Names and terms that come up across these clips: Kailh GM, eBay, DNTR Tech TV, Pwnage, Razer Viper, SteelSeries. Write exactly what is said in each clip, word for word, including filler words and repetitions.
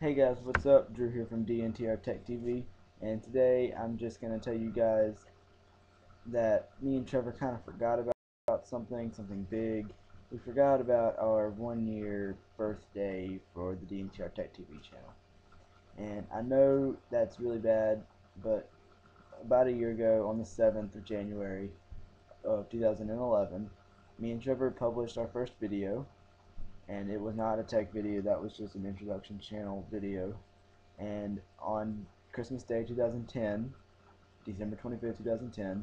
Hey guys, what's up? Drew here from D N T R Tech T V, and today I'm just going to tell you guys that me and Trevor kind of forgot about, about something, something big. We forgot about our one year birthday for the D N T R Tech T V channel. And I know that's really bad, but about a year ago, on the seventh of January of two thousand eleven, me and Trevor published our first video. And it was not a tech video, that was just an introduction channel video. And on Christmas Day two thousand ten, December twenty-fifth, two thousand ten,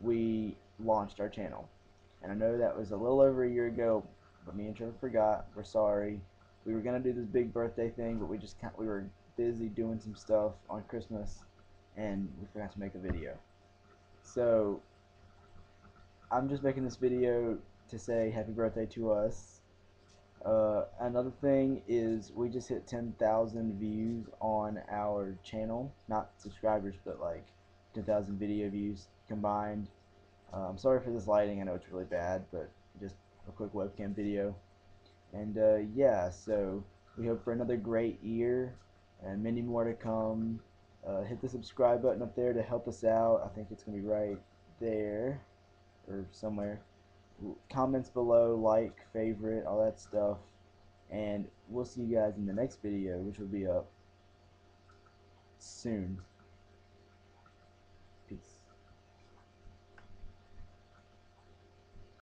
we launched our channel. And I know that was a little over a year ago, but me and Trevor forgot. We're sorry. We were gonna do this big birthday thing, but we just can't, we were busy doing some stuff on Christmas, and we forgot to make a video. So I'm just making this video to say happy birthday to us. Uh, another thing is we just hit ten thousand views on our channel, not subscribers, but like ten thousand video views combined. Uh, I'm sorry for this lighting, I know it's really bad, but just a quick webcam video. And uh, yeah, so we hope for another great year and many more to come. Uh, hit the subscribe button up there to help us out. I think it's going to be right there or somewhere. Comments below, like, favorite, all that stuff, and we'll see you guys in the next video, which will be up soon.